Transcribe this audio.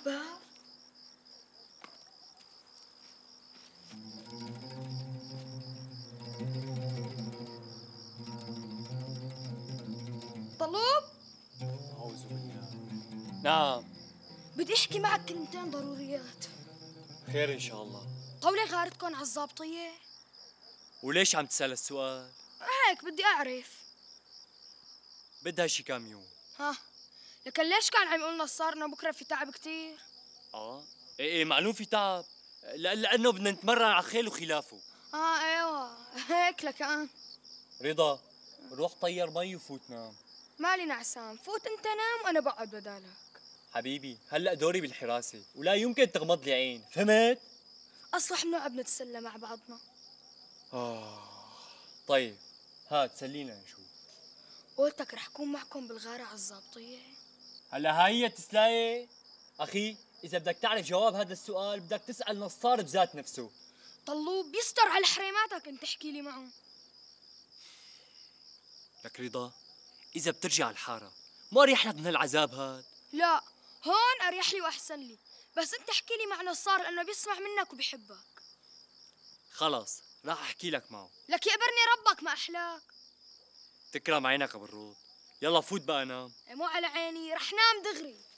أكبر. طلوب؟ أعوذ بالله. نعم. بدي أحكي معك كلمتين ضروريات. خير إن شاء الله. قولي غارتكن على الضابطية؟ وليش عم تسأل السؤال؟ هيك بدي أعرف. بدها شي كم يوم. ها لكن ليش كان عم يقولنا صار انه بكره في تعب كثير؟ ايه معلوم في تعب، لانه بدنا نتمرن على خيل وخلافه. ايوه هيك لكان. رضا روح طير مي وفوت نام. مالي نعسان، فوت انت نام وانا بقعد بدالك. حبيبي هلا دوري بالحراسه ولا يمكن تغمض لي عين، فهمت؟ اصلح بنقعد نتسلى مع بعضنا. طيب هات سلينا نشوف. قولتك رح كون معكم بالغارة على الضابطية؟ هلا هاي تسلاية؟ أخي إذا بدك تعرف جواب هذا السؤال بدك تسأل نصار بذات نفسه. طلوب بيستر على حريماتك أنت احكي لي معه. لك رضا إذا بترجع الحارة ما أريح لك من هالعذاب هاد؟ لا هون أريح لي وأحسن لي، بس أنت احكي لي مع نصار لأنه بيسمع منك وبيحبك. خلص راح أحكي لك معه. لك يقبرني ربك ما أحلاك. تكرم عينك ابو الروض، يلا فوت بقى نام. مو على عيني، رح نام دغري.